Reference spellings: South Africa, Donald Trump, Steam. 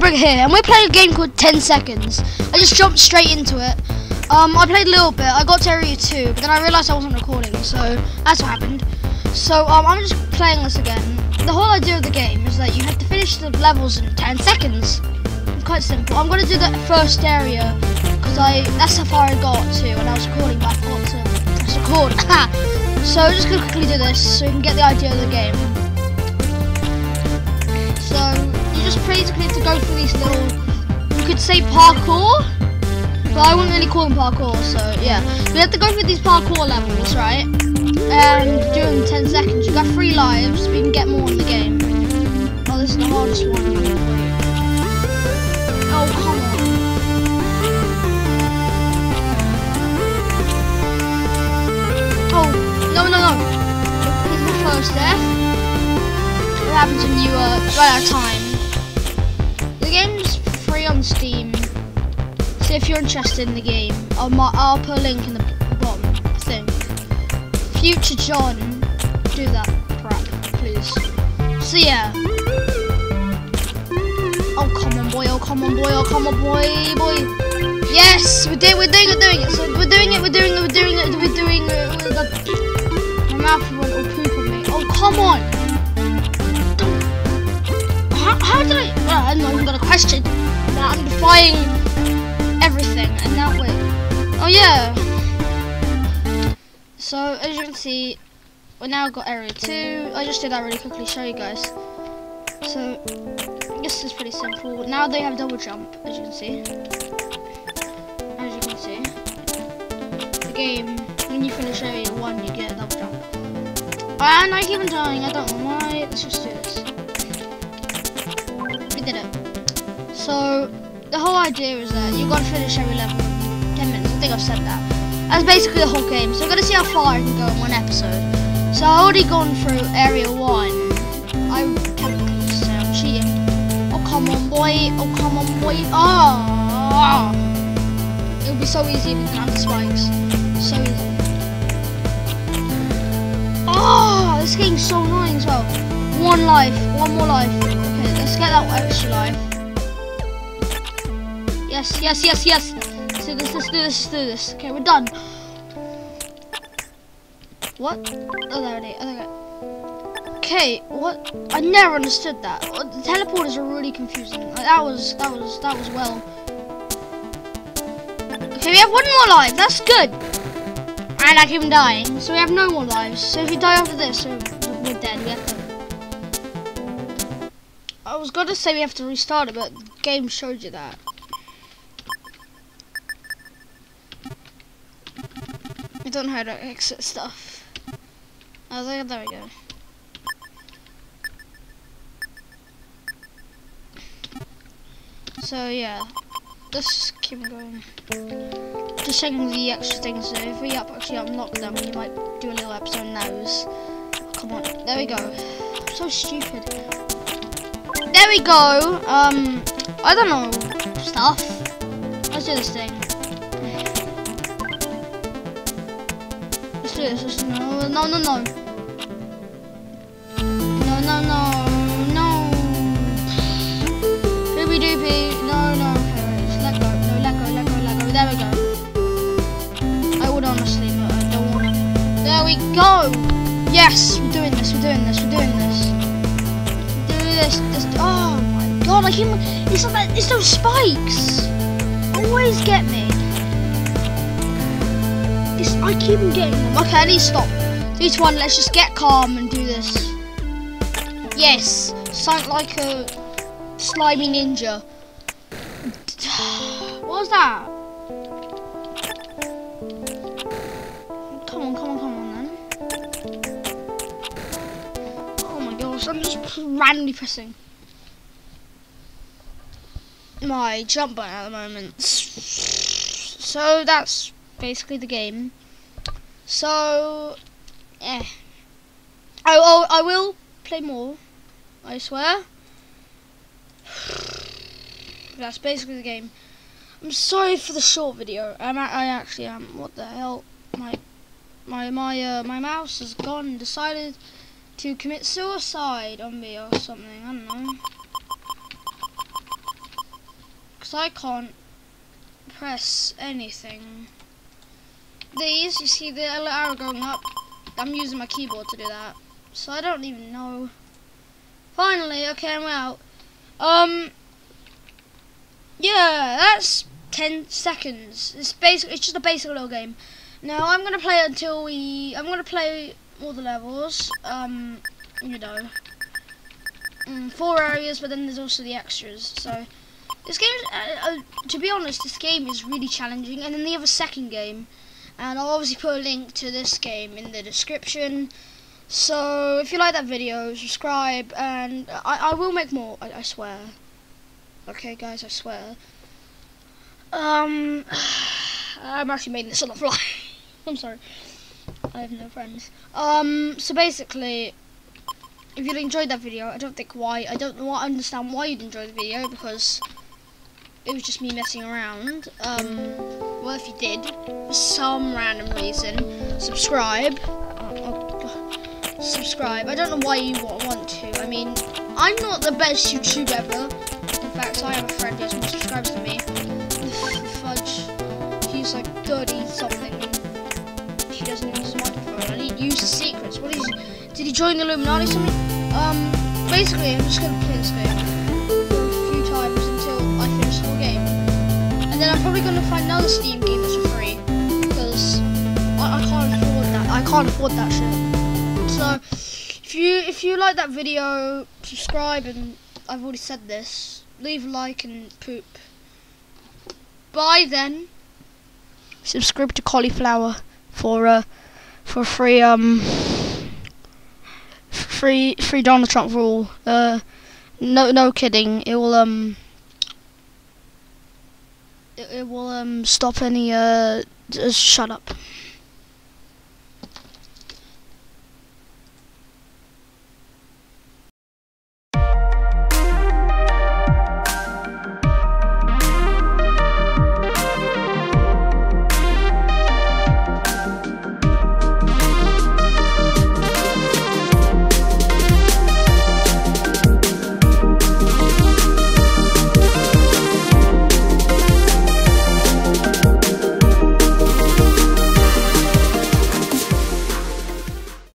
Brig here, and we're playing a game called 10 Seconds. I just jumped straight into it. I played a little bit. I got to area 2, but then I realised I wasn't recording, so that's what happened. So I'm just playing this again. The whole idea of the game is that you have to finish the levels in 10 seconds. It's quite simple. I'm gonna do that first area because that's how far I got to when I was recording, but I forgot to press record. So I'm just gonna quickly do this so you can get the idea of the game. So you just basically have to go through these little, you could say parkour, but I wouldn't really call them parkour. So yeah, we have to go through these parkour levels, right? And during 10 seconds, you got 3 lives, but you can get more in the game. Oh, this is the hardest one. Oh, come on. Oh, no. Here's my first death. What happens when you run out of time? The game's free on Steam, so if you're interested in the game, I'll put a link in the bottom, I think. Future John, do that crap, please. So yeah. Oh come on boy, oh come on boy, oh come on boy. Yes, we're doing it. So we're doing it. My mouth went all poop on me. Oh come on. How did I? Well, I don't know, I've got a question. Now I'm defying everything, and now wait. Oh yeah. So as you can see, we now got area 2. I just did that really quickly to show you guys. So I guess it's pretty simple. Now they have double jump, as you can see. The game, when you finish area 1, you get a double jump. And I keep on dying, I don't know why. Let's just do this. We did it. So the whole idea is that you've got to finish every level in 10 minutes. I think I've said that. That's basically the whole game, so we're going to see how far I can go in one episode. So I've already gone through area 1. I technically just say I'm cheating. Oh come on boy, oh come on boy, oh! It would be so easy if you didn't have the spikes. So easy. Oh, this game's so annoying as well. One more life. Okay, let's get that extra life. Yes. Let's do this. Okay, we're done. What? Oh, there it is. Okay, what? I never understood that. The teleporters are really confusing. That was well. Okay, we have 1 more life. That's good. And I keep dying, so we have no more lives. So if you die after this, we're dead. We have to... I was gonna say we have to restart it, but the game showed you that. I don't know how to exit stuff. Oh, there we go. So yeah, let's just keep going. Just checking the extra things. So if we actually unlock them, we might do a little episode on those. Come on, there we go. I'm so stupid. There we go. I don't know stuff. Let's do this thing. No. Ruby doopy, no, okay, right, just let go, there we go. I would honestly, but I don't want to. There we go! Yes, we're doing this. Oh my god, it's those spikes! Always get me. I keep on getting them. Okay, I need to stop. 3, 2, 1, let's just get calm and do this. Yes, sound like a slimy ninja. What was that? Come on then. Oh my gosh, I'm just randomly pressing my jump button at the moment. So that's basically the game. So yeah, I will play more, I swear. That's basically the game. I'm sorry for the short video. I actually am. What the hell? My mouse has gone and decided to commit suicide on me or something. I don't know. because I can't press anything. These, you see the arrow going up, I'm using my keyboard to do that, so I don't even know. Finally, okay, I'm out. Yeah, that's 10 seconds. It's just a basic little game. Now I'm gonna play until I'm gonna play all the levels. You know, 4 areas, but then there's also the extras. So this game, to be honest, this game is really challenging. And then they have a second game, and I'll obviously put a link to this game in the description. So if you like that video, subscribe, and I will make more. I swear. Okay, guys, I swear. I'm actually making this on the fly. I'm sorry. I have no friends. So basically, if you enjoyed that video, I don't understand why you'd enjoy the video, because it was just me messing around. Well, if you did, for some random reason, subscribe. Subscribe. I don't know why you want to. I mean, I'm not the best YouTuber ever. In fact, I have a friend who has more subscribers than me. Fudge. She's like 30-something. She doesn't use a microphone. I need use the secrets. What is? Did he join the Illuminati or something? Basically, I'm just gonna play this game a few times until I finish the whole game, and then I'm probably gonna find another Steam game that's for free, because I can't afford that. I can't afford that shit. So, if you like that video, subscribe, and I've already said this. Leave a like and poop. Bye then. Subscribe to Cauliflower for free free Donald Trump rule. No kidding. It will stop any shut up.